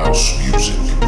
House music.